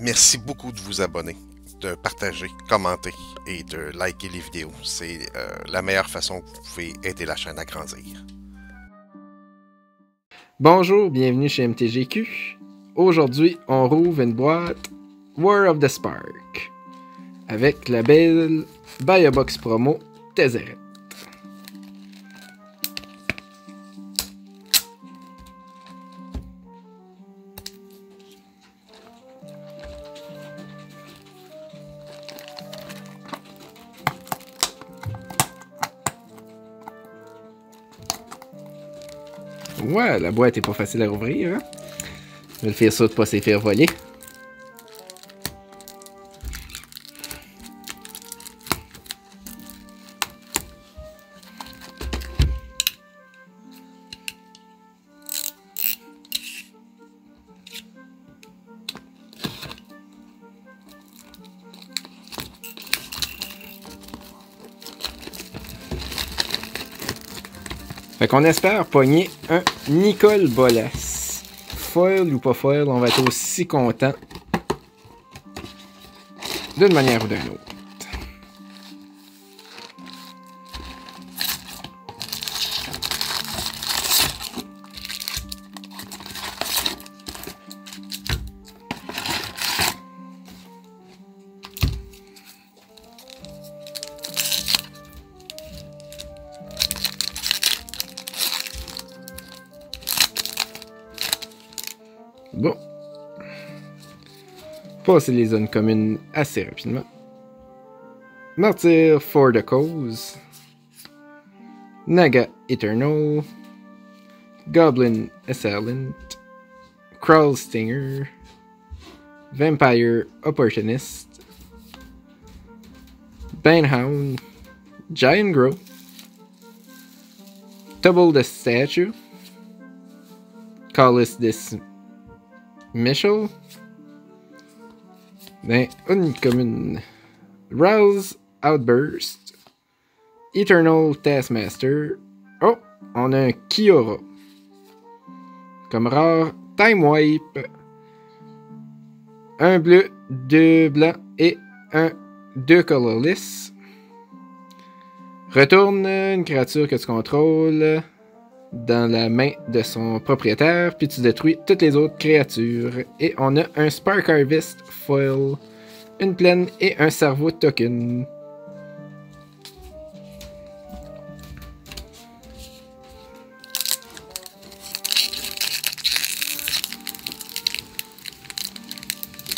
Merci beaucoup de vous abonner, de partager, commenter et de liker les vidéos. C'est la meilleure façon que vous pouvez aider la chaîne à grandir. Bonjour, bienvenue chez MTGQ. Aujourd'hui, on rouvre une boîte War of the Spark avec la belle Buy a Box promo Tezzeret. Ouais, la boîte est pas facile à rouvrir, hein? Je vais le faire ça de pas s'y faire voler. Fait qu'on espère pogner un Nicole Bolas. Foil ou pas foil, on va être aussi content d'une manière ou d'une autre. Bon. Passer les zones communes assez rapidement. Martyr for the Cause. Naga Eternal. Goblin Assailant. Crawl Stinger. Vampire Opportunist. Banehound. Giant Growth. Double the Statue. Call us this. Mitchell. Ben, une commune. Rouse Outburst. Eternal Taskmaster. Oh, on a un Kiora. Comme rare, Time Wipe. Un bleu, deux blancs et un deux colorless. Retourne une créature que tu contrôles dans la main de son propriétaire, puis tu détruis toutes les autres créatures. Et on a un Spark Harvest foil, une plaine et un cerveau token.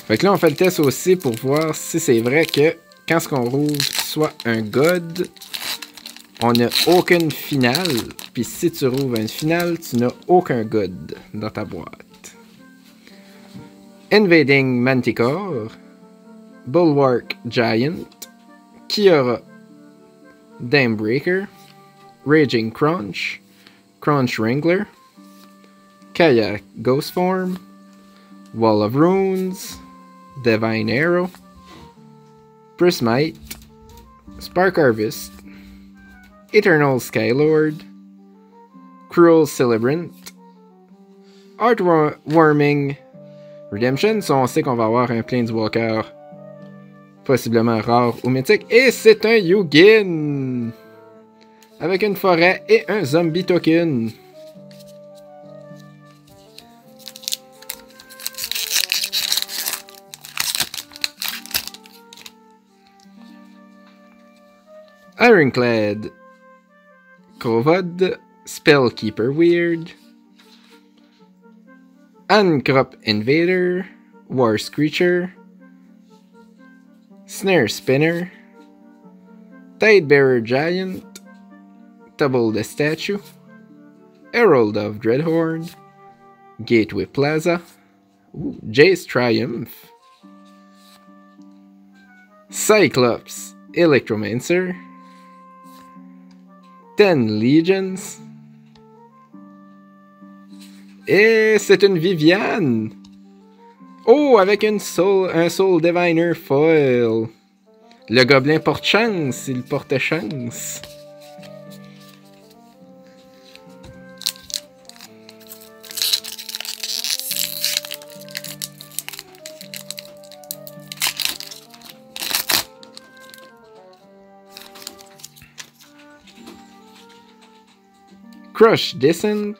Fait que là on fait le test aussi pour voir si c'est vrai que quand ce qu'on rouvre soit un god, on n'a aucune finale. Puis si tu rouvres une finale, tu n'as aucun god dans ta boîte. Invading Manticore. Bulwark Giant. Kiora. Damebreaker. Raging Crunch. Crunch Wrangler. Kayak Ghost Form. Wall of Runes. Divine Arrow. Prismite. Spark Harvest. Eternal Skylord. Cruel Celebrant. Heartwarming Redemption. So on sait qu'on va avoir un Planeswalker possiblement rare ou mythique. Et c'est un Yugin avec une forêt et un zombie token. Ironclad. Kovod. Spellkeeper Weird. Uncrop Invader. War Screecher. Snare Spinner. Tidebearer Giant. Double the Statue. Herald of Dreadhorn. Gateway Plaza. Ooh, Jace Triumph. Cyclops Electromancer. 10 Legions. Et c'est une Viviane! Oh, avec une un Soul Diviner foil! Le gobelin porte chance, il porte chance! Crush Descent,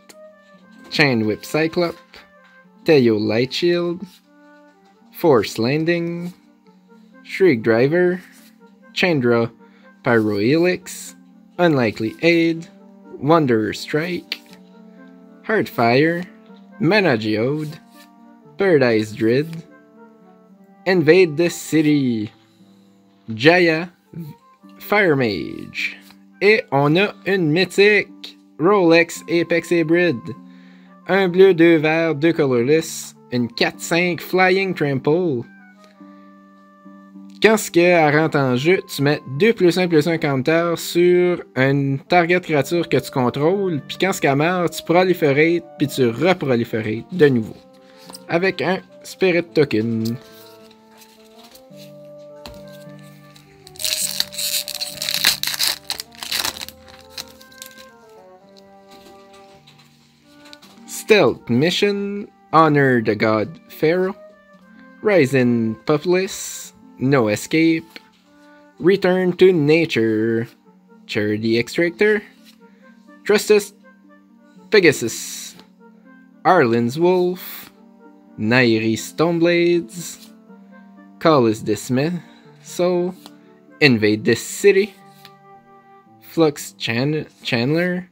Chain Whip Cyclop, Teo Light Shield, Force Landing, Shriek Driver, Chandra Pyroelix, Unlikely Aid, Wanderer Strike, Heartfire, Mana Geode, Paradise Dread, Invade the City, Jaya, Fire Mage. Et on a une mythique, Rolex Apex Hybrid, un bleu, deux verts, deux colorless, une 4-5 Flying Trample. Quand ce qu'elle rentre en jeu, tu mets 2 +1/+1 counter sur une target créature que tu contrôles, puis quand ce qu'elle meurt, tu proliférates, puis tu reproliférates de nouveau. Avec un Spirit Token. Stealth Mission, Honor the God Pharaoh, Rising Populace, No Escape, Return to Nature, Charity Extractor, Trusted Pegasus, Arlen's Wolf, Nairi Stoneblades, Callous Dismissal, Invade the City, Flux Chandler,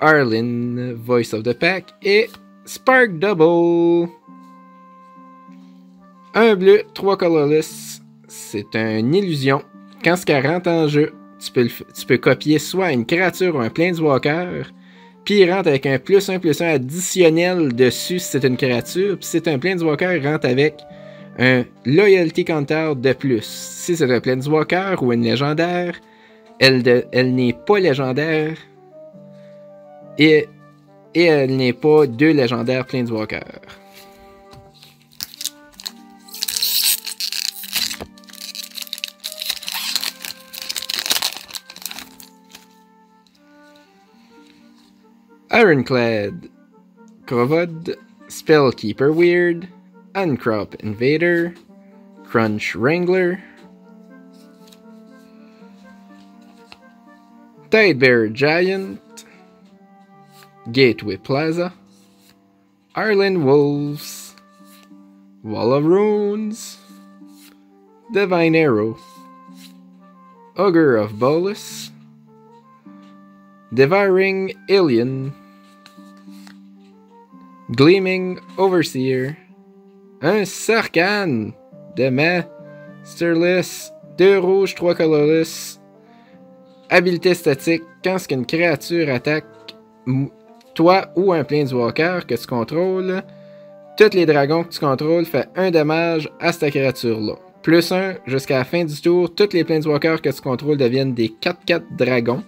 Arlen, Voice of the Pack, et Spark Double. Un bleu, 3 colorless, c'est une illusion. Quand ce qu'elle rentre en jeu, tu peux copier soit une créature ou un planeswalker, puis il rentre avec un +1/+1 additionnel dessus si c'est une créature, puis si c'est un planeswalker, il rentre avec un loyalty counter de plus. Si c'est un planeswalker ou une légendaire, elle n'est pas légendaire et elle n'est pas 2 légendaires planeswalkers. Ironclad, Kovod, Spellkeeper Weird, Uncrop Invader, Crunch Wrangler, Tidebearer Giant, Gateway Plaza, Arlen Wolves, Wall of Runes, Divine Arrow, Ogre of Bolus, Devouring Alien, Gleaming Overseer, un Sarkhan de Masterless, 2 rouges, 3 colorless, habilité statique, quand ce qu'une créature attaque toi ou un planeswalker que tu contrôles, tous les dragons que tu contrôles fait un dommage à cette créature-là. +1 jusqu'à la fin du tour, tous les planeswalkers que tu contrôles deviennent des 4/4 dragons.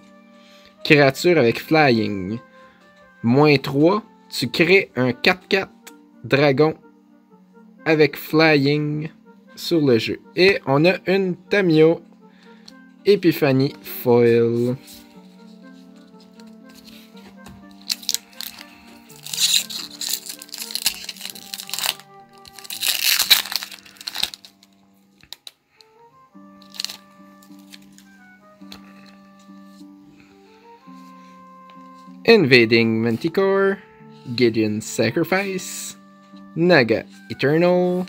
Créature avec flying. -3, tu crées un 4/4 dragon avec flying sur le jeu. Et on a une Tamiyo Epiphany Foil. Invading Manticore, Gideon's Sacrifice, Naga Eternal,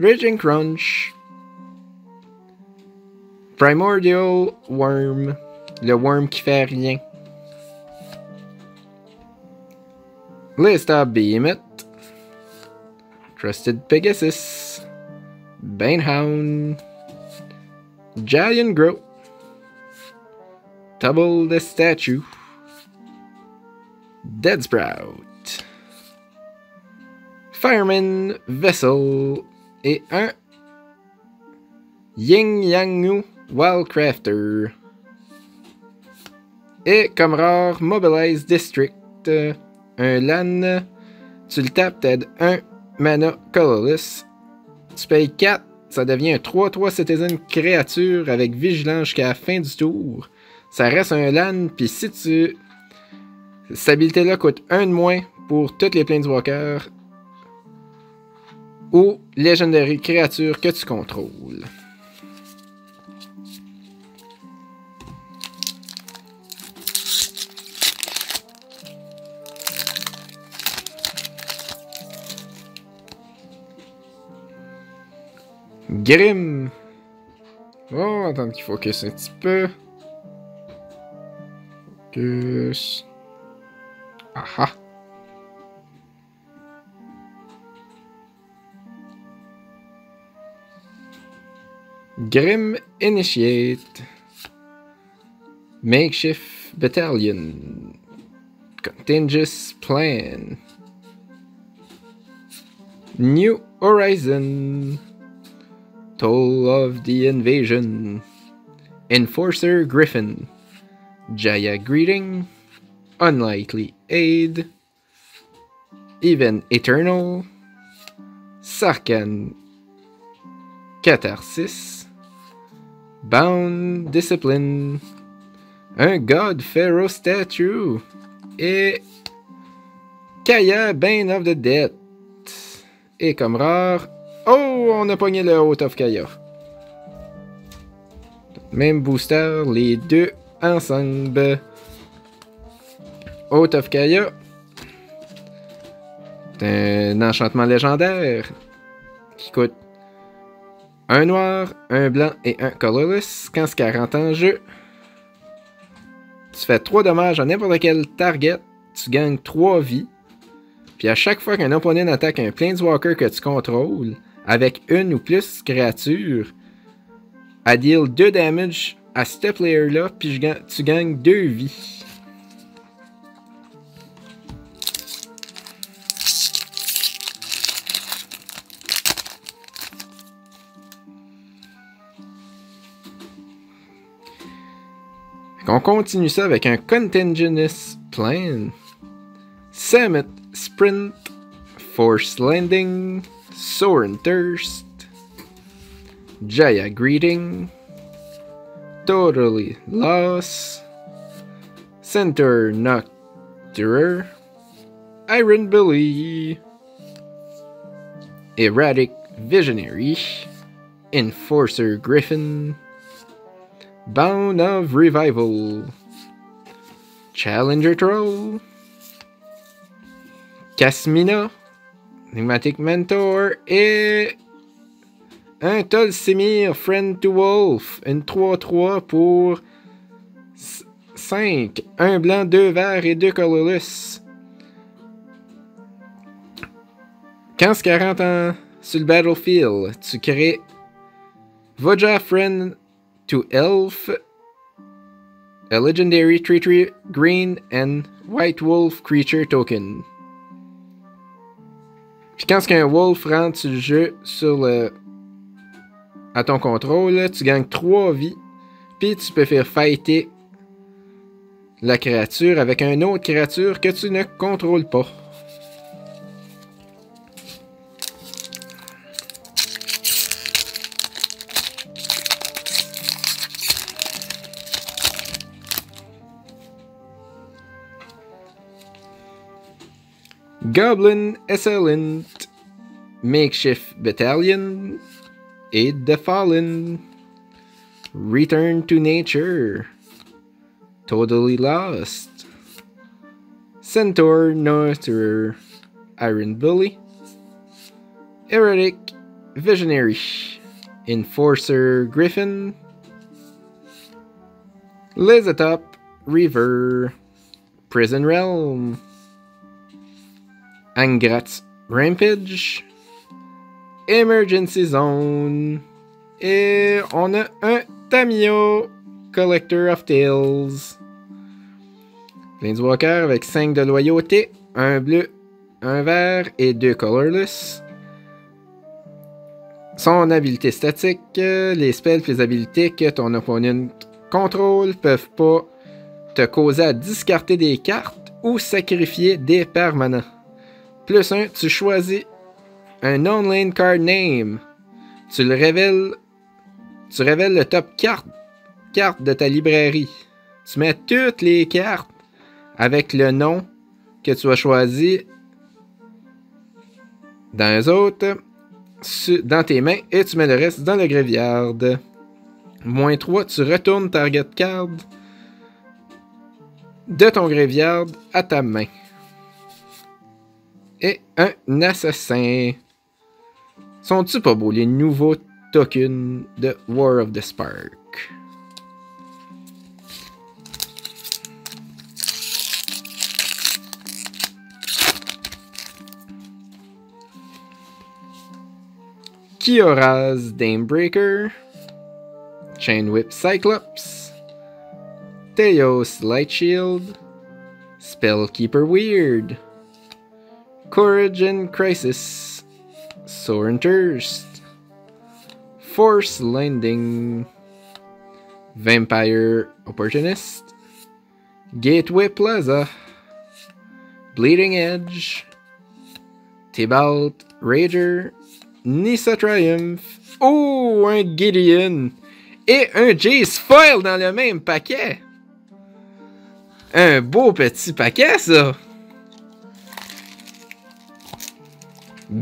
Raging Crunch, Primordial Worm, le worm qui fait rien, Lista Behemoth, Trusted Pegasus, Banehound, Giant Grow, Double the Statue, Dead Sprout, Fireman Vessel et un Ying Yang Wildcrafter. Et comme rare, Mobilize District, un LAN. Tu le tapes, t'aides 1 mana colorless. Tu payes 4, ça devient un 3/3 citizen créature avec vigilance jusqu'à la fin du tour. Ça reste un LAN, puis si tu. Cette habilité-là coûte 1 de moins pour toutes les planeswalkers ou légendaires créatures que tu contrôles. Grim. Bon, attends qu'il focus un petit peu. Focus. Aha. Grim Initiate. Makeshift Battalion. Contingent Plan. New Horizon. Toll of the Invasion. Enforcer Griffin. Jaya Greeting. Unlikely Aid. Even Eternal. Sarkhan Catharsis. Bound Discipline. Un God Pharaoh Statue. Et Kaya Bane of the Dead. Et comme rare... Oh! On a pogné le Haut of Kaya. Même booster, les deux ensemble. Haut of Kaya. Un enchantement légendaire. Qui coûte... un noir, un blanc et un colorless. Quand ce rentre en jeu... tu fais 3 dommages à n'importe quel target. Tu gagnes 3 vies. Puis à chaque fois qu'un opponent attaque un Planeswalker que tu contrôles, avec une ou plus créatures, elle deal 2 damage à ce player-là, puis tu gagnes 2 vies. On continue ça avec un Contingent Plan. Summit Sprint, Force Landing, Soaring Thirst, Jaya Greeting, Totally Lost, Center Nocturer, Iron Belly, Erratic Visionary, Enforcer Griffin, Bound of Revival, Challenger Troll, Casmina, Enigmatic Mentor et un Tolsimir Friend to Wolf, une 3-3 pour 5, un blanc, 2 verts et 2 colorless. Quand ce qu'elle rentre sur le battlefield, tu crées Vodja Friend to Elf, a legendary 3-3 green and white wolf creature token. Puis quand un wolf rentre sur le jeu à ton contrôle, tu gagnes 3 vies. Puis tu peux faire fighter la créature avec une autre créature que tu ne contrôles pas. Goblin Assailant, Makeshift Battalion, Aid the Fallen, Return to Nature, Totally Lost, Centaur Nurturer, Iron Bully, Erratic Visionary, Enforcer Griffin, Lizatop Reaver, Prison Realm, Angrat's Rampage, Emergency Zone, et on a un Tamiyo, Collector of Tales. Planeswalker avec 5 de loyauté, un bleu, un vert et 2 colorless. Son habilité statique, les spells et les habilités que ton opponent contrôle peuvent pas te causer à discarter des cartes ou sacrifier des permanents. Plus 1, tu choisis un non-land card name. Tu le révèles. Tu révèles le top carte de ta librairie. Tu mets toutes les cartes avec le nom que tu as choisi dans les autres, dans tes mains, et tu mets le reste dans le graveyard. Moins 3, tu retournes target card de ton graveyard à ta main. Et un assassin. Sont-ils pas beaux, les nouveaux took in the War of the Spark. Kiora's Damebreaker, Chain Whip Cyclops, Theo's Lightshield, Spellkeeper Weird, Courage and Crisis, Soren Thirst, Force Landing, Vampire Opportunist, Gateway Plaza, Bleeding Edge, Tybalt Rager, Nissa Triumph. Oh, un Gideon et un Jace Foil dans le même paquet. Un beau petit paquet, ça.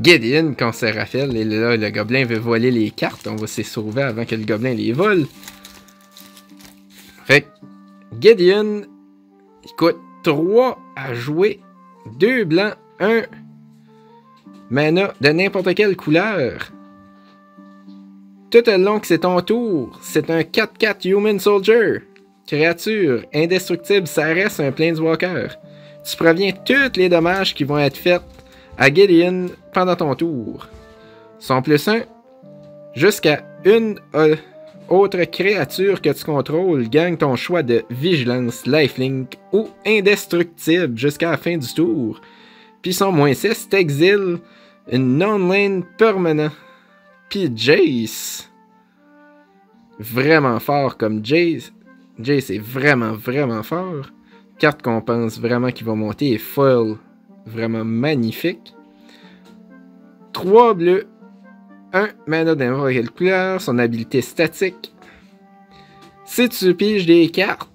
Gideon, quand c'est Raphaël, et là, le gobelin veut voler les cartes. On va se sauver avant que le gobelin les vole. Fait que Gideon, il coûte 3 à jouer. 2 blancs, 1 mana de n'importe quelle couleur. Tout le long que c'est ton tour, c'est un 4-4 Human Soldier. Créature indestructible, ça reste un Planeswalker. Tu préviens tous les dommages qui vont être faits à Gideon pendant ton tour. Son +1, jusqu'à une autre créature que tu contrôles, gagne ton choix de Vigilance, Lifelink ou Indestructible jusqu'à la fin du tour. Puis son -6, t'exiles une non-lane permanent. Puis Jace, vraiment fort comme Jace. Jace est vraiment, vraiment fort. Carte qu'on pense vraiment qu'il va monter est foil. Vraiment magnifique. 3 bleus, 1 mana de n'importe quelle couleur, son habilité statique. Si tu piges des cartes,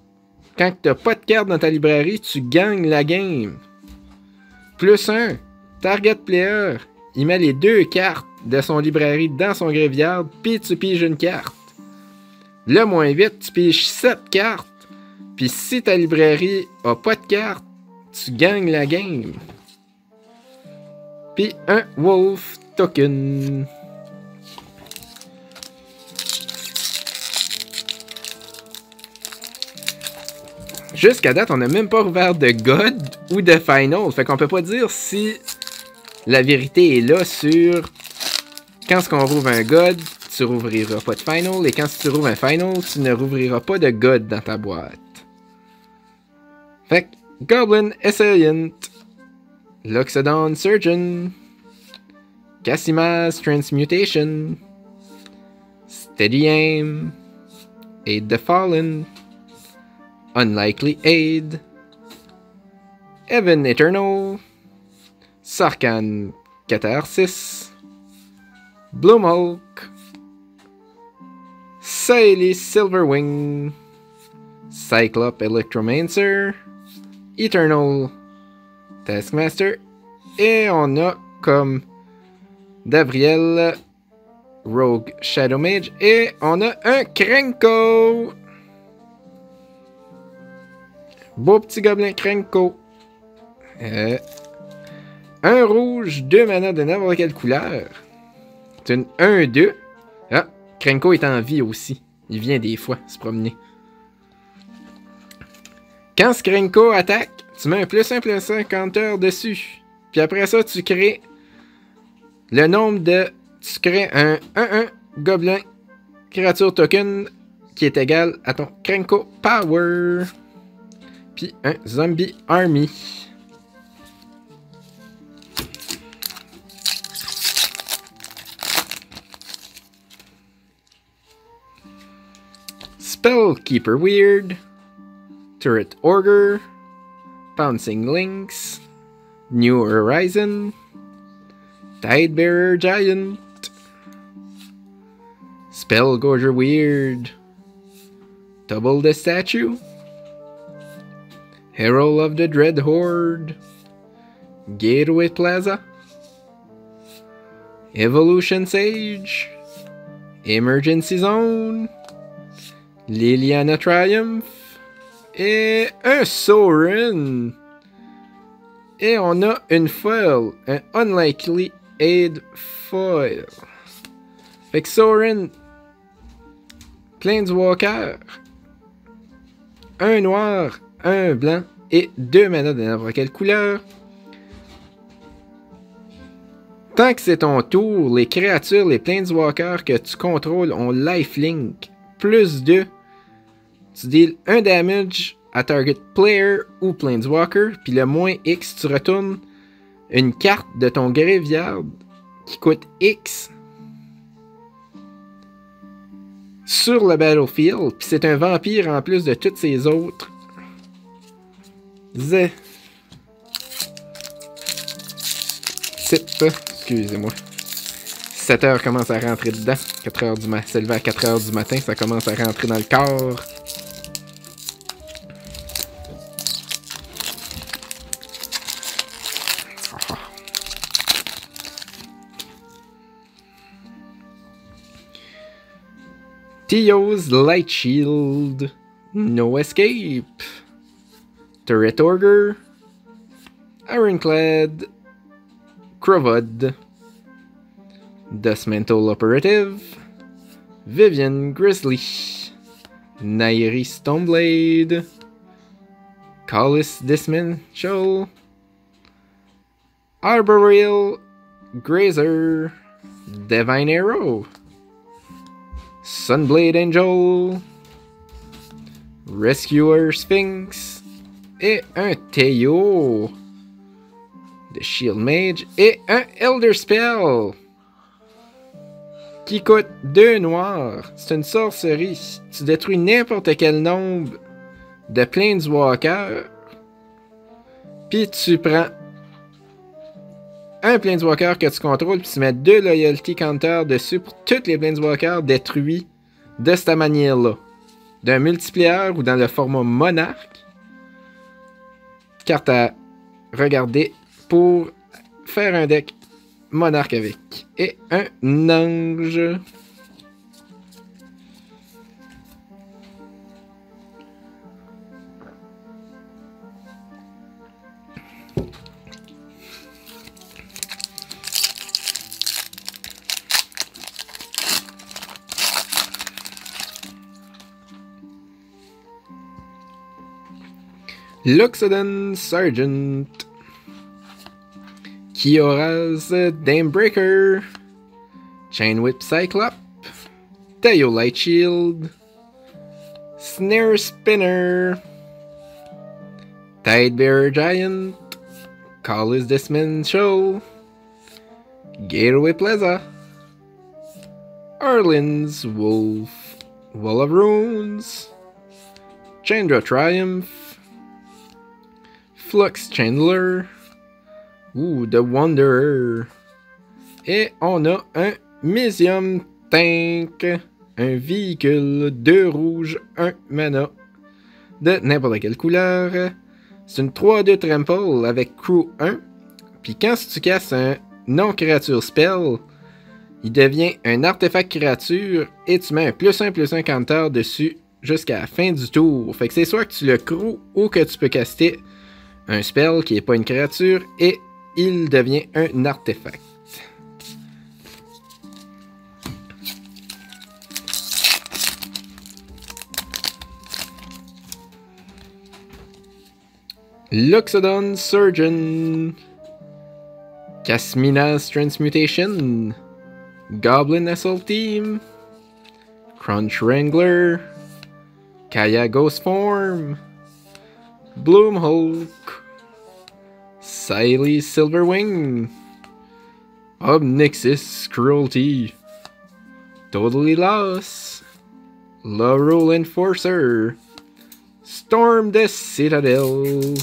quand tu n'as pas de cartes dans ta librairie, tu gagnes la game. +1, target player, il met les 2 cartes de son librairie dans son graveyard, puis tu piges une carte. Le -8, tu piges 7 cartes, puis si ta librairie a pas de cartes, tu gagnes la game. Puis un Wolf Token. Jusqu'à date, on n'a même pas ouvert de God ou de Final. Fait qu'on peut pas dire si la vérité est là sur quand ce qu'on rouvre un God, tu rouvriras pas de Final. Et quand tu rouvres un Final, tu ne rouvriras pas de God dans ta boîte. Fait que Goblin Assailant, Loxodon Surgeon, Casima's Transmutation, Steady Aim, Aid the Fallen, Unlikely Aid, Heaven Eternal, Sarkhan Catharsis, Bloom Hulk, Saeli Silverwing, Cyclope Electromancer, Eternal Taskmaster, et on a comme Davriel Rogue Shadow Mage, et on a un Krenko. Beau petit gobelin Krenko. Un rouge, 2 manas de n'importe quelle couleur. C'est une 1-2. Ah, Krenko est en vie aussi. Il vient des fois se promener. Quand ce Krenko attaque, tu mets un +1/+1 counter dessus. Puis après ça, tu crées le nombre de... Tu crées un 1-1 gobelin créature token qui est égal à ton Krenko Power. Puis un Zombie Army. Spellkeeper Weird, Turret Order, Pouncing Lynx, New Horizon, Tidebearer Giant, Spellgorger Weird, Double the Statue, Herald of the Dread Horde, Gateway Plaza, Evolution Sage, Emergency Zone, Liliana Triumph, et un Sorin. Et on a une foil, un Unlikely Aid foil. Fait que Sorin, Planeswalker, un noir, un blanc et deux manas de n'importe quelle couleur. Tant que c'est ton tour, les créatures, les Planeswalkers que tu contrôles ont lifelink plus 2. Tu deals un damage à target player ou Planeswalker, puis le moins X, tu retournes une carte de ton graveyard qui coûte X sur le battlefield, puis c'est un vampire en plus de toutes ses autres. Excusez-moi. 7h commence à rentrer dedans. 4h du matin. C'est levé à 4h du matin, ça commence à rentrer dans le corps. Theo's Light Shield, No Escape, Turret Orger, Ironclad, Crovod, Dustmantle Operative, Vivian Grizzly, Nairi Stoneblade, Collis Dismantle, Arboreal Grazer, Divine Arrow, Sunblade Angel, Rescuer Sphinx, et un Theo de Shield Mage, et un Elder Spell qui coûte 2 noirs. C'est une sorcerie. Tu détruis n'importe quel nombre de Planeswalkers, puis tu prends un Planeswalker que tu contrôles, puis tu mets 2 Loyalty Counter dessus pour tous les Planeswalkers détruits de cette manière-là. D'un multiplier ou dans le format monarque. Carte à regarder pour faire un deck monarque avec. Et un ange. Luxodon Sergeant, Kiora's Damebreaker, Chainwhip Cyclop, Theo Light Shield, Snare Spinner, Tidebearer Giant, Collis Dismantle, Gateway Plaza, Arlen's Wolf, Wall of Runes, Chandra Triumph, Flux Chandler, ou The Wanderer, et on a un Museum Tank, un véhicule, 2 rouges, 1 mana, de n'importe quelle couleur. C'est une 3-2 trample avec crew 1, puis quand tu casses un non-créature spell, il devient un artefact créature, et tu mets un +1/+1 counter dessus jusqu'à la fin du tour. Fait que c'est soit que tu le crew ou que tu peux caster un spell qui n'est pas une créature et il devient un artefact. Luxodon Surgeon, Casmina's Transmutation, Goblin Assault Team, Crunch Wrangler, Kaya Ghost Form, Bloomhawk, Siley Silverwing, Obnixis Cruelty, Totally Lost, Laurel Enforcer, Storm the Citadel,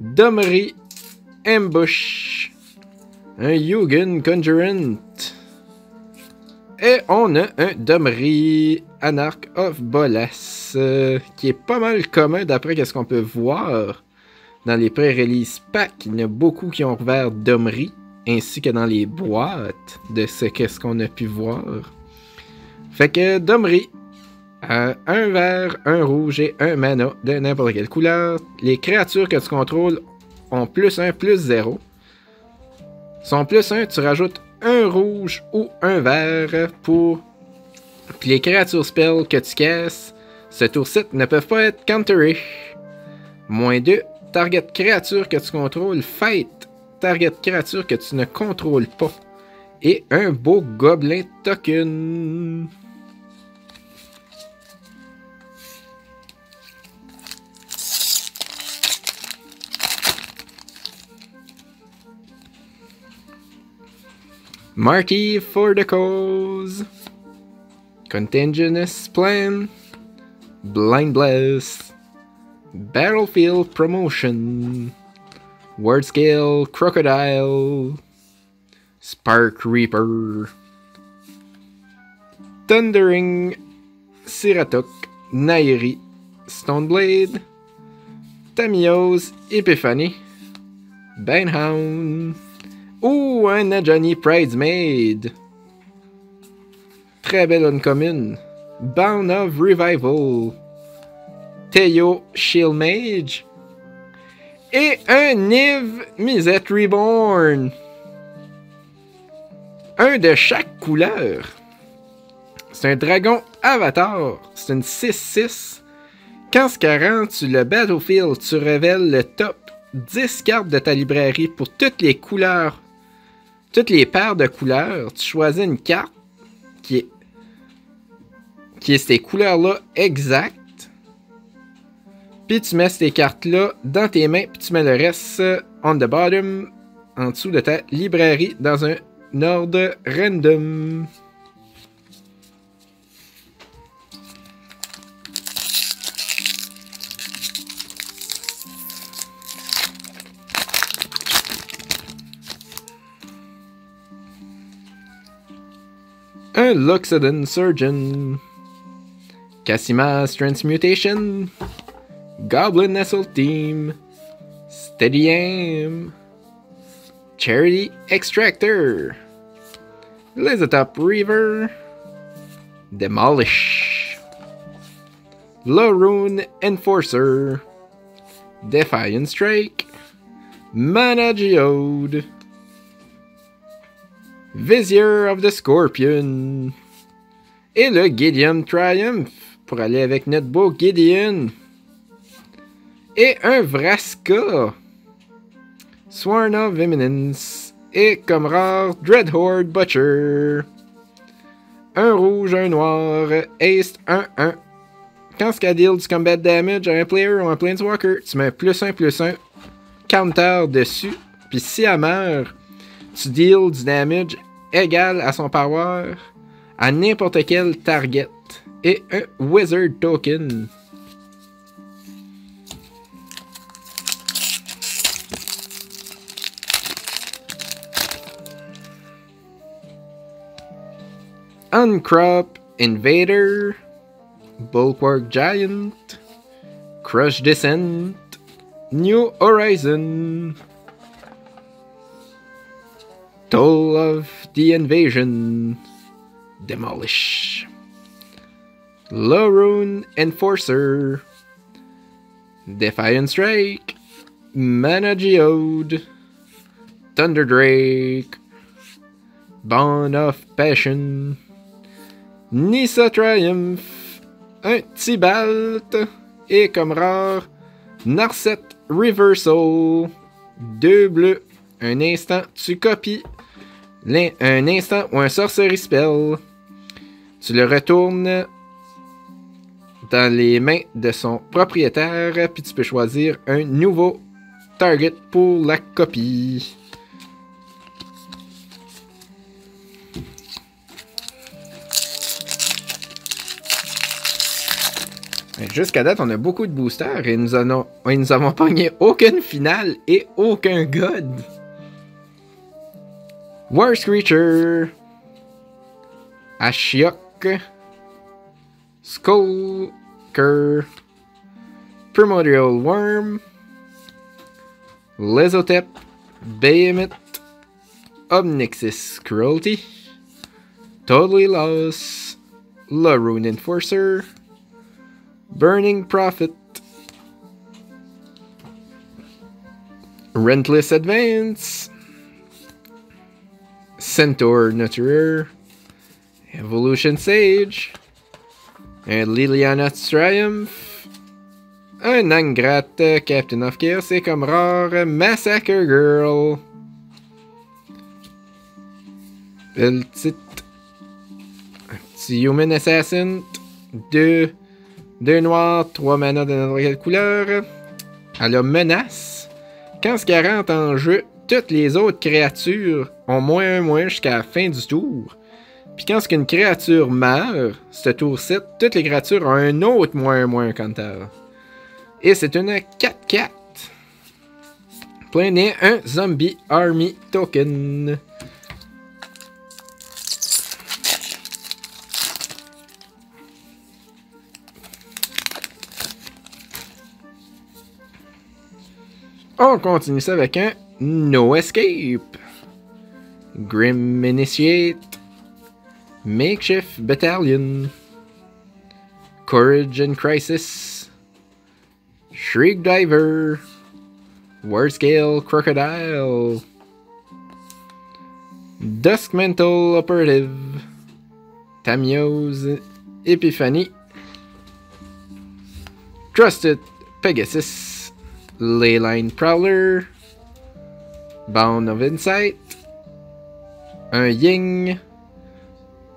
Dummery Ambush, un Yugen Conjurant, et on a un Dummery Anarch of Bolas, qui est pas mal commun d'après ce qu'on peut voir dans les pré-release packs. Il y en a beaucoup qui ont revers Dummery, ainsi que dans les boîtes de ce qu'est-ce qu'on a pu voir. Fait que Dummery, un vert, un rouge et un mana de n'importe quelle couleur. Les créatures que tu contrôles ont +1/+0. Son +1, tu rajoutes un rouge ou un vert pour... Puis les créatures spells que tu casses ce tour-ci ne peuvent pas être counterées. -2, target créature que tu contrôles, fight, target créature que tu ne contrôles pas. Et un beau gobelin token. Marquee for the cause. Contingency plan. Blind blast. Battlefield promotion. Word scale crocodile. Spark Reaper. Thundering Siratok. Nairi. Stoneblade. Tamio's Epiphany. Banehound. Ouh, un Najani Pridesmaid! Très belle uncommune. Bound of Revival. Theo Shield Mage. Et un Niv Mizzet Reborn. Un de chaque couleur. C'est un dragon avatar. C'est une 6-6. Quand ce qu'elle rentre sur le battlefield, tu révèles le top 10 cartes de ta librairie pour toutes les couleurs. Toutes les paires de couleurs, tu choisis une carte qui est ces couleurs-là exactes. Puis tu mets ces cartes-là dans tes mains, puis tu mets le reste on the bottom, en dessous de ta librairie, dans un ordre random. Un Luxodon Surgeon. Casima's Transmutation. Goblin Assault Team. Steady Aim. Charity Extractor. Lizatop Reaver. Demolish. Lorune Enforcer. Defiant Strike. Mana Geode. Vizier of the Scorpion. Et le Gideon Triumph pour aller avec notre beau Gideon. Et un Vraska. Sworn of Eminence. Et comme rare, Dreadhorde Butcher. Un rouge, un noir, Ace 1-1. Quand ce qu'elle deal du combat damage à un player ou un planeswalker, tu mets un +1/+1 counter dessus. Puis si elle meurt, tu deals du damage égal à son power à n'importe quel target. Et un Wizard Token. Uncrop Invader. Bulwark Giant. Crush Descent. New Horizon. Toll of the Invasion. Demolish. Lorune Enforcer. Defiant Strike. Mana Geode. Thunder Drake. Bond of Passion. Nissa Triumph. Un Tibalt. Et comme rare, Narset Reversal. 2 bleus. Un instant, tu copies un instant ou un sorcery spell. Tu le retournes dans les mains de son propriétaire, puis tu peux choisir un nouveau target pour la copie. Jusqu'à date, on a beaucoup de boosters et nous avons pogné aucune finale et aucun god. War Screecher. Ashiok. Skulker. Primordial Worm. Lezotep. Behemoth. Omnixis Cruelty. Totally Lost. Lorune Enforcer. Burning Prophet. Rentless Advance. Centaur Nutterer, Evolution Sage, and Liliana Triumph, un Angrat, Captain of Chaos, et comme rare, Massacre Girl. Belle petite. Un petit Human Assassin, 2 noirs, 3 manas de n'importe quelle couleur. Elle a menace. Quand ce qu'elle rentre en jeu, toutes les autres créatures ont -1/-1 jusqu'à la fin du tour. Puis quand une créature meurt, ce tour-ci, toutes les créatures ont un autre -1/-1 contre elle. Et c'est une 4-4. Prenez un Zombie Army Token. On continue ça avec un No Escape. Grim Initiate. Makeshift Battalion. Courage in Crisis. Shriek Diver. Warscale Crocodile. Duskmantle Operative. Tamio's Epiphany. Trusted Pegasus. Leyline Prowler, Bound of Insight, un Ying,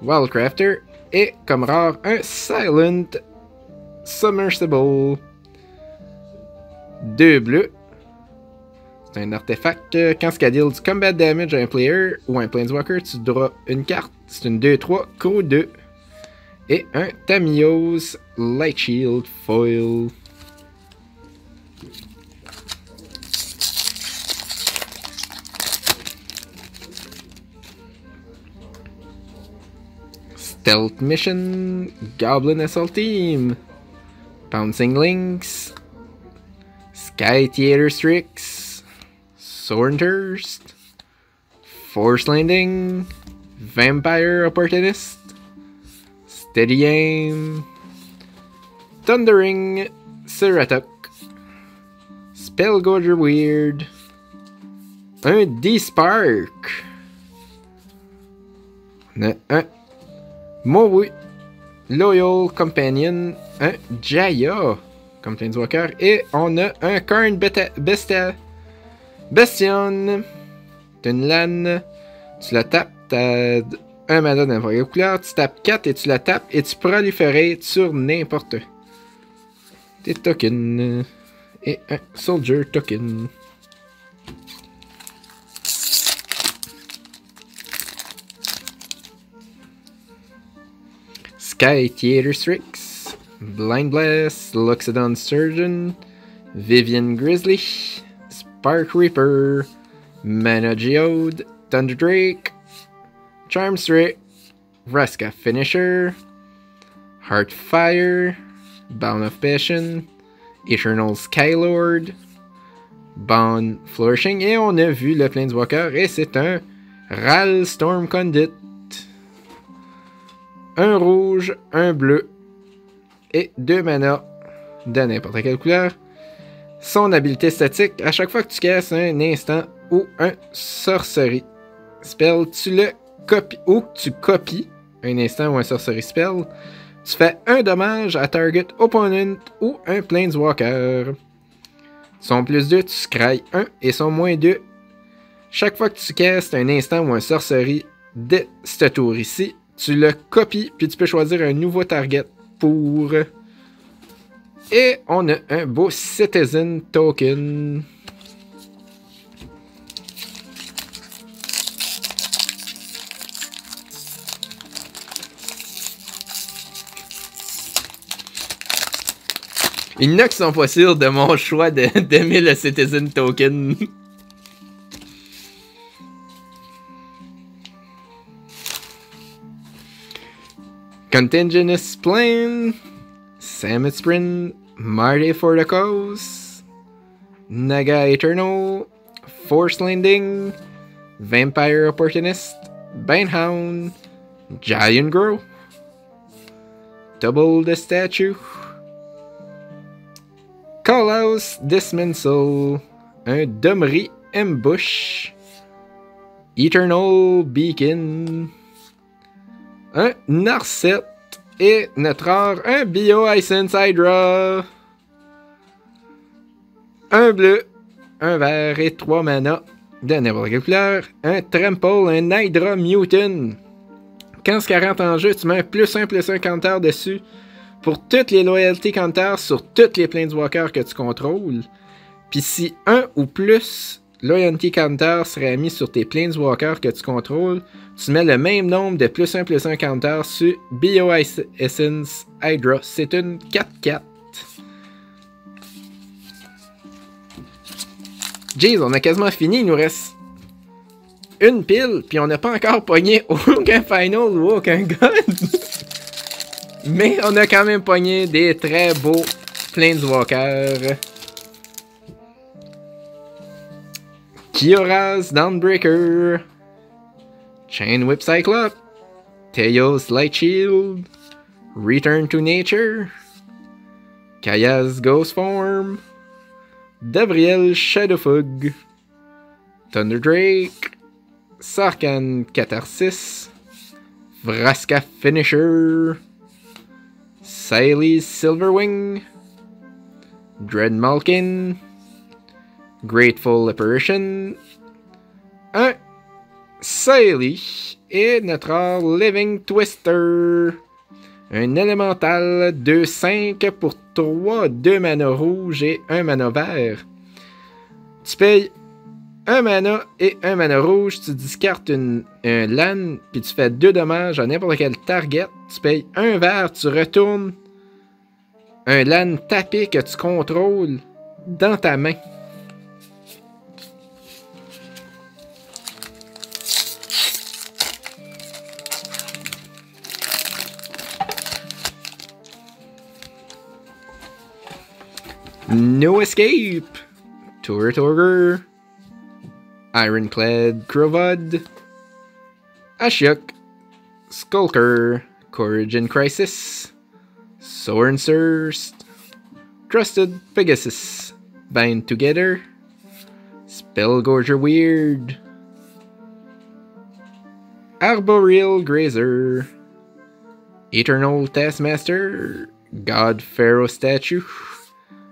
Wildcrafter, et comme rare, un Silent Submersible. 2 bleus. C'est un artefact. Quand ce qu'elle deal du combat damage à un player ou un planeswalker, tu draws une carte. C'est une 2-3, Crow 2. Et un Tamio's Light Shield Foil. Stealth Mission, Goblin Assault Team, Pouncing Lynx, Sky Theater Strix, Soren Thirst, Force Landing, Vampire Opportunist, Steady Aim, Thundering Seratuk, Spellkeeper Weird, un D-Spark, Mowu, Loyal Companion, un Jaya comme planeswalker, et on a un Karn Bestion. T'as une lane, tu la tapes, t'as un mana d'un vrai couleur, tu tapes 4 et tu la tapes et tu prolifères sur n'importe tes tokens. Et un Soldier Token. Sky Theater Strix, Blind Blast, Loxodon Surgeon, Vivian Grizzly, Spark Reaper, Mana Geode, Thunder Drake, Charm Strike, Vraska Finisher, Heartfire, Bound of Passion, Eternal Skylord, Bound Flourishing, et on a vu le Planeswalker, et c'est un Ral Storm Condit. Un rouge, un bleu et 2 manas de n'importe quelle couleur. Son habilité statique, à chaque fois que tu casses un instant ou un sorcery spell, tu le copies ou tu copies un instant ou un sorcery spell. Tu fais un dommage à target opponent ou un planeswalker. Son +2, tu scry 1 et son -2. Chaque fois que tu casses un instant ou un sorcery dès ce tour ici, tu le copies, puis tu peux choisir un nouveau target pour... Et on a un beau Citizen Token. Il y en a qui sont pas sûrs de mon choix d'aimer le Citizen Token. Contingenous Plane, Samet Sprint, Marty for the Cause, Naga Eternal, Force Landing, Vampire Opportunist, Banehound, Giant Grow, Double the Statue, Callhouse Dismissal, un Domri Ambush, Eternal Beacon. Un Narset. Et notre or, un Bio Hisense Hydra. Un bleu, un vert et 3 mana de n'importe quelle couleur. Un Trample, un Hydra Mutant. 15-40 en jeu, tu mets un +1/+1 counter dessus pour toutes les loyalty counters sur toutes les Planeswalkers que tu contrôles. Puis si un ou plus loyalty counter serait mis sur tes Planeswalkers que tu contrôles, tu mets le même nombre de +1/+1 counter sur Bio Essence Hydra. C'est une 4-4. Jeez, on a quasiment fini, il nous reste une pile, puis on n'a pas encore pogné aucun final ou aucun gun. Mais on a quand même pogné des très beaux Planeswalkers. Kiora's Dawnbreaker. Chain Whip Cyclops. Teo's Light Shield. Return to Nature. Kaya's Ghost Form. Davriel Shadowfug. Thunderdrake. Sarkhan Catharsis, Vraska Finisher, Sailey's Silverwing, Dreadmalkin, Grateful Apparition, un Sailey et notre Living Twister, un Elemental 2-5 pour 3, 2 mana rouge et 1 mana vert. Tu payes 1 mana et 1 mana rouge, tu discartes un LAN, puis tu fais 2 dommages à n'importe quel target. Tu payes 1 vert, tu retournes un LAN tapé que tu contrôles dans ta main. No Escape! Turret Ogre! Ironclad Krovod, Ashiok, Skulker, Courage in Crisis, Soren Surst, Trusted Pegasus, Bind Together, Spellgorger Weird, Arboreal Grazer, Eternal Taskmaster, God Pharaoh Statue,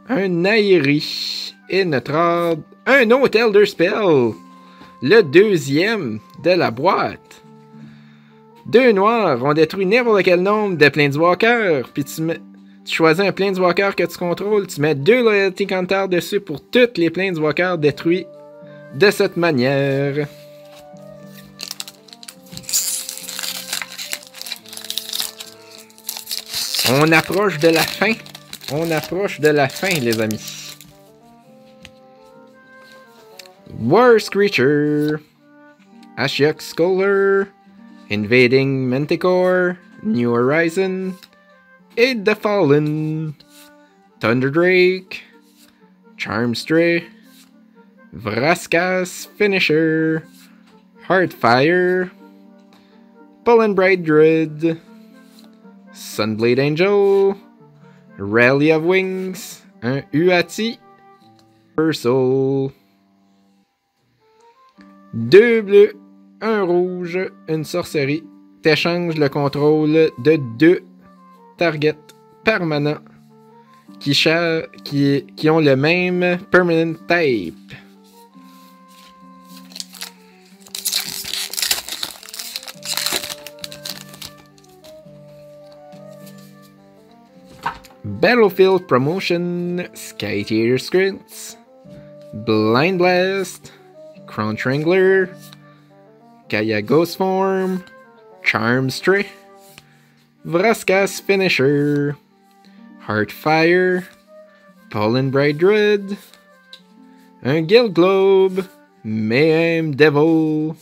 un Nairi, et notre ordre, un autre Elder Spell! Le deuxième de la boîte. 2 noirs, on détruit n'importe quel nombre de Planeswalkers. Puis tu choisis un Planeswalker que tu contrôles. Tu mets 2 Loyalty Counter dessus pour toutes les Planeswalkers détruits de cette manière. On approche de la fin. On approche de la fin, les amis. War Screecher, Ashiok Scholar, Invading Manticore, New Horizon, Aid the Fallen, Thunderdrake, Charmstray, Vraska's Finisher, Heartfire, Pollenbright Druid, Sunblade Angel, Rally of Wings, un Uati, Ursol. 2 bleus, 1 rouge, une sorcerie. T'échanges le contrôle de 2 targets permanents qui ont le même permanent type. Battlefield Promotion, Sky Theater Screens, Blind Blast, Crunch Wrangler, Kaya Ghost Form, Charmstray, Vraska's Finisher, Heartfire, Pollenbright Druid, un Guild Globe, Mayhem Devil,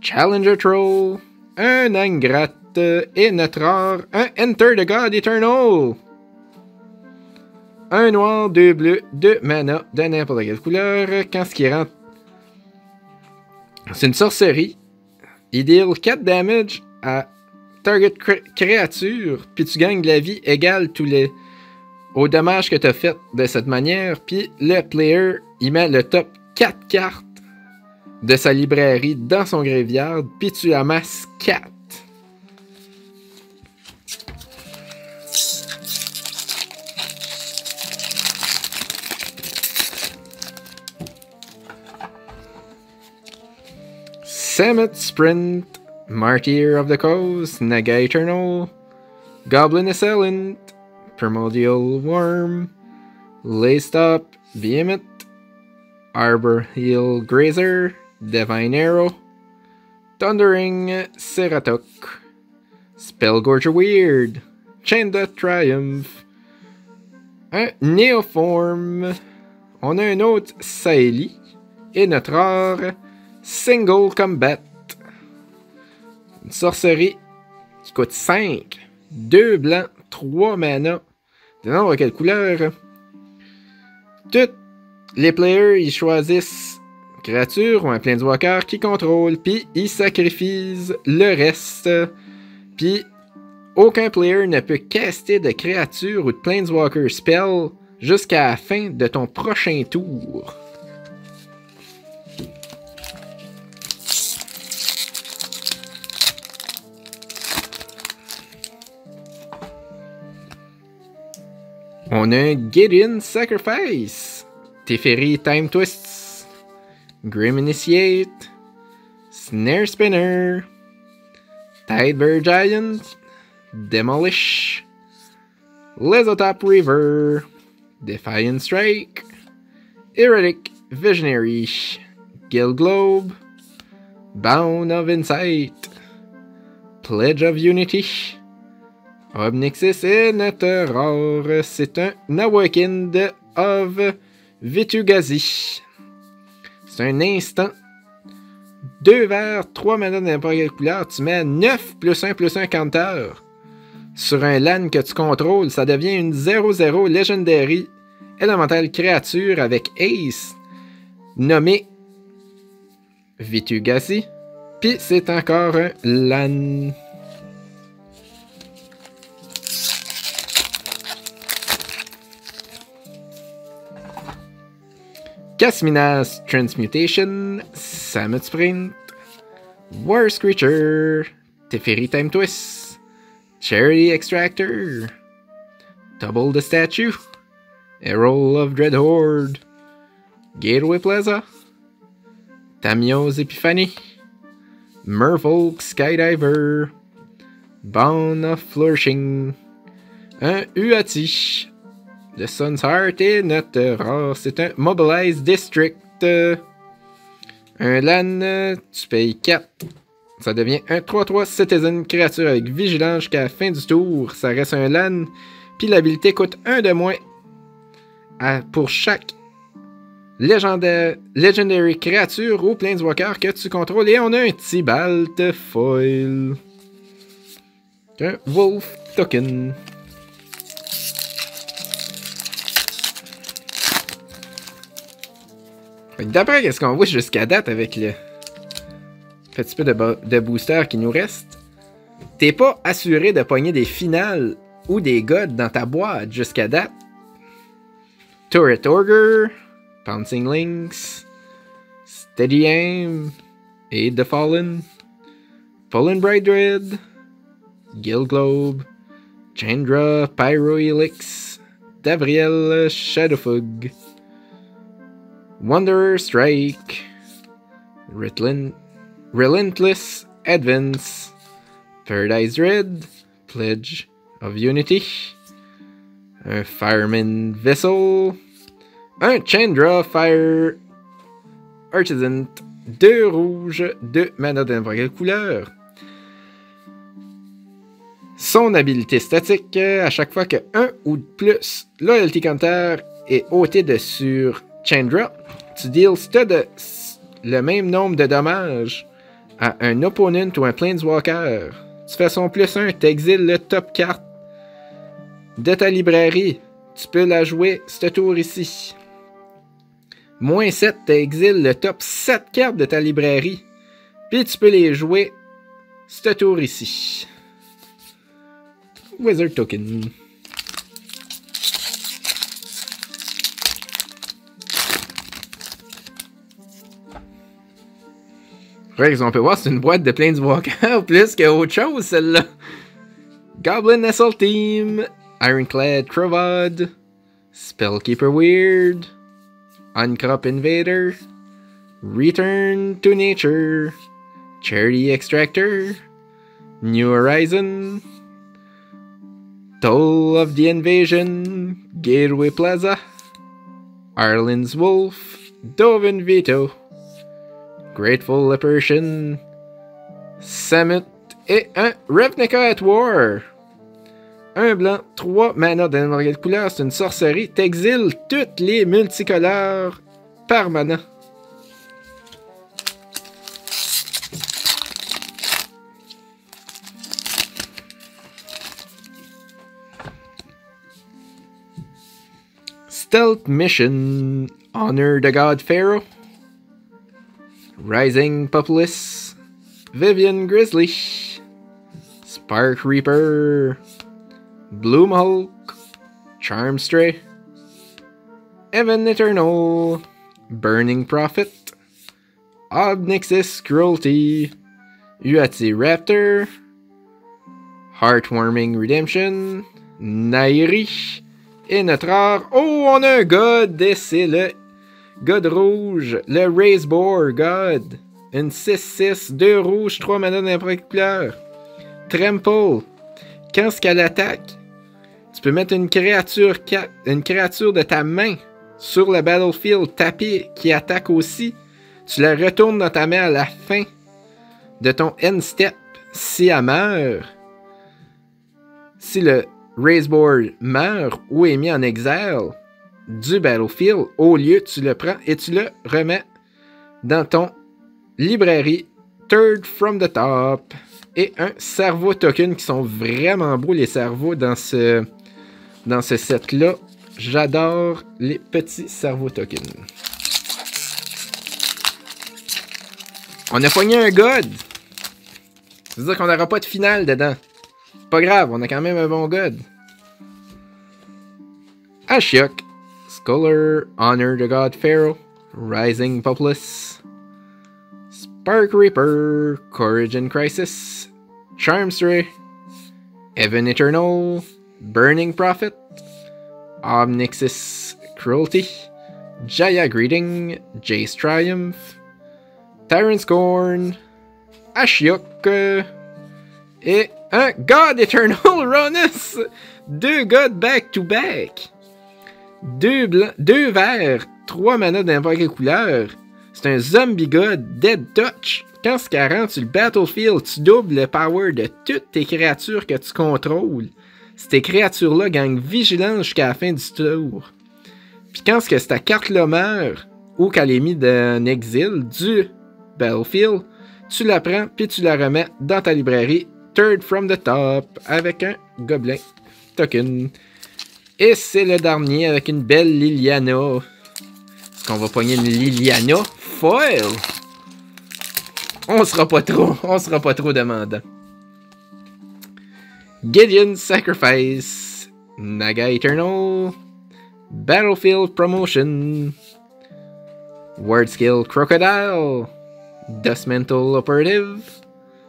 Challenger Troll, un Angrat et notre or, un Enter the God Eternal. Un noir, 2 bleus, 2 mana de n'importe quelle couleur. Quand ce qui rentre, c'est une sorcerie. Il deal 4 damage à target créature, puis tu gagnes de la vie égale au dommage que tu as fait de cette manière. Puis le player, il met le top 4 cartes de sa librairie dans son graveyard, puis tu amasses 4. Samet, Sprint, Martyr of the Cause, Naga Eternal, Goblin Assailant, Primordial Worm, Laystop, Behemoth, Arbor Hill Grazer, Divine Arrow, Thundering Ceratok, Spellgorger Weird, Chained Triumph, un Néoform, on a un autre Saeli, et notre rare Single Combat. Une sorcerie qui coûte 5, 2 blancs, 3 mana. De nombre à quelle couleur? Toutes les players, ils choisissent une créature ou un planeswalker qui contrôle, puis ils sacrifient le reste. Puis aucun player ne peut caster de créature ou de planeswalker spell jusqu'à la fin de ton prochain tour. On a un Gideon Sacrifice, Teferi Time Twists, Grim Initiate, Snare Spinner, Tidebearer Giant, Demolish, Lezotop Reaver, Defiant Strike, Erratic Visionary, Gilglobe, Bound of Insight, Pledge of Unity, Obnixis et notre rare, c'est un Awakened of Vitugazi. C'est un instant. 2 verts, 3 manas de n'importe quelle couleur. Tu mets 9 plus 1 counter. Sur un LAN que tu contrôles, ça devient une 0-0 Legendary Elemental Créature avec Ace, nommée Vitugazi. Puis c'est encore un LAN. Casmina's Transmutation, Samet Sprint, War Screecher, Teferi Time Twist, Charity Extractor, Double the Statue, Herald of Dread Horde, Gateway Plaza, Tamio's Epiphany, Merfolk Skydiver, Bound of Flourishing, un Uati, The Sun's Heart et notre rare, c'est un Mobilize District. Un LAN, tu payes 4. Ça devient un 3-3 Citizen, créature avec vigilance jusqu'à la fin du tour. Ça reste un LAN, puis l'habilité coûte 1 de moins pour chaque Legendary créature ou Planeswalker que tu contrôles. Et on a un Tibalt Foil. Un Wolf Token. D'après qu'est-ce qu'on voit jusqu'à date avec le petit peu de booster qui nous reste, t'es pas assuré de pogner des finales ou des gods dans ta boîte jusqu'à date. Turret Orger, Pouncing Lynx, Steady Aim, Aid the Fallen, Fallen Bright Red, Gilglobe, Chandra Pyro Helix, Davriel Shadowfug, Wanderer Strike, Relentless Advance, Paradise Red, Pledge of Unity, un Fireman Vessel, un Chandra Fire Artisan, 2 rouges, 2 mana de n'importe quelle couleur. Son habilité statique, à chaque fois que 1 ou plus Loyalty Counter est ôté de sur Chandra, tu deals le même nombre de dommages à un opponent ou un planeswalker. Tu fais son plus 1, tu exiles le top 4 de ta librairie. Tu peux la jouer ce tour ici. Moins 7, tu exiles le top 7 cartes de ta librairie. Puis tu peux les jouer ce tour ici. Wizard Token. Rex, on peut voir, c'est une boîte de Planeswalker plus qu'autre chose, celle-là. Goblin Assault Team, Ironclad Crovod, Spellkeeper Weird, Uncrop Invader, Return to Nature, Charity Extractor, New Horizon, Toll of the Invasion, Gateway Plaza, Arlen's Wolf, Dovin Vito, Grateful Apparition, Samet et un Ravnica at War. Un blanc, 3 mana de n'importe quelle couleur, c'est une sorcerie, t'exiles toutes les multicolores par mana. Stealth Mission, Honor the God Pharaoh, Rising Populace, Vivian Grizzly, Spark Reaper, Bloom Hulk, Charm Stray, Evan Eternal, Burning Prophet, Obnixis Cruelty, Uatsi Raptor, Heartwarming Redemption, Nairi. Et notre art, oh, on a un god, c'est le god rouge, le Raise Boar god. Une 6-6, 2 rouges, 3 manas n'importe quelle couleur. Trample, quand ce qu'elle attaque, tu peux mettre une créature de ta main sur le battlefield tapée qui attaque aussi. Tu la retournes dans ta main à la fin de ton end step. Si elle meurt, si le Raise Boar meurt ou est mis en exil du battlefield, au lieu tu le prends et tu le remets dans ton librairie Third from the Top. Et un cerveau token qui sont vraiment beaux, les cerveaux dans ce set là. J'adore les petits cerveaux tokens. On a poigné un god. Ça veut dire qu'on n'aura pas de finale dedans. Pas grave, on a quand même un bon god. Ashiok, Scholar, Honor the God Pharaoh, Rising Populace, Spark Reaper, Courage in Crisis, Charmstray, Evan Eternal, Burning Prophet, Obnixis Cruelty, Jaya Greeting, Jace Triumph, Tyrant's Scorn, Ashiok, et un God Eternal Ronus! 2 God back-to-back! 2 verts, 3 manas n'importe quelle couleur. C'est un Zombie God, Dead Touch. Quand ce qu'elle rentre sur le battlefield, tu doubles le power de toutes tes créatures que tu contrôles. Si tes créatures-là gagnent vigilance jusqu'à la fin du tour. Puis quand ce que ta carte-là meurt, ou qu'elle est mise en exil du battlefield, tu la prends puis tu la remets dans ta librairie Third from the Top avec un gobelin token. Et c'est le dernier avec une belle Liliana. Est-ce qu'on va pogner une Liliana foil? On sera pas trop demandant. Gideon Sacrifice, Naga Eternal, Battlefield Promotion, Wordskill Crocodile, Dustmantle Operative,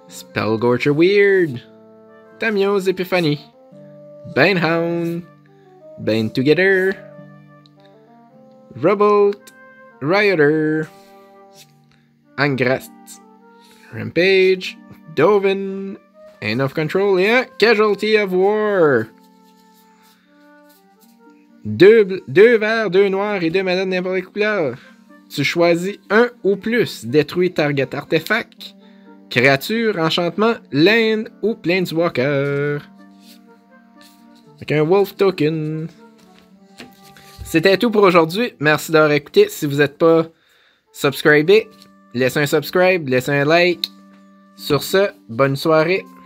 Spellgorcher Weird, Tamio's Epiphany, Banehound, Bane Together, Rubbolt, Rioter, Angrast, Rampage, Dovin, End of Control et un Casualty of War. 2 verts, 2 noirs et 2 manas de n'importe quelle couleur. Tu choisis un ou plus, détruis target artefact, créature, enchantement, land ou planeswalker. Avec un wolf token. C'était tout pour aujourd'hui. Merci d'avoir écouté. Si vous n'êtes pas subscribé, laissez un subscribe, laissez un like. Sur ce, bonne soirée.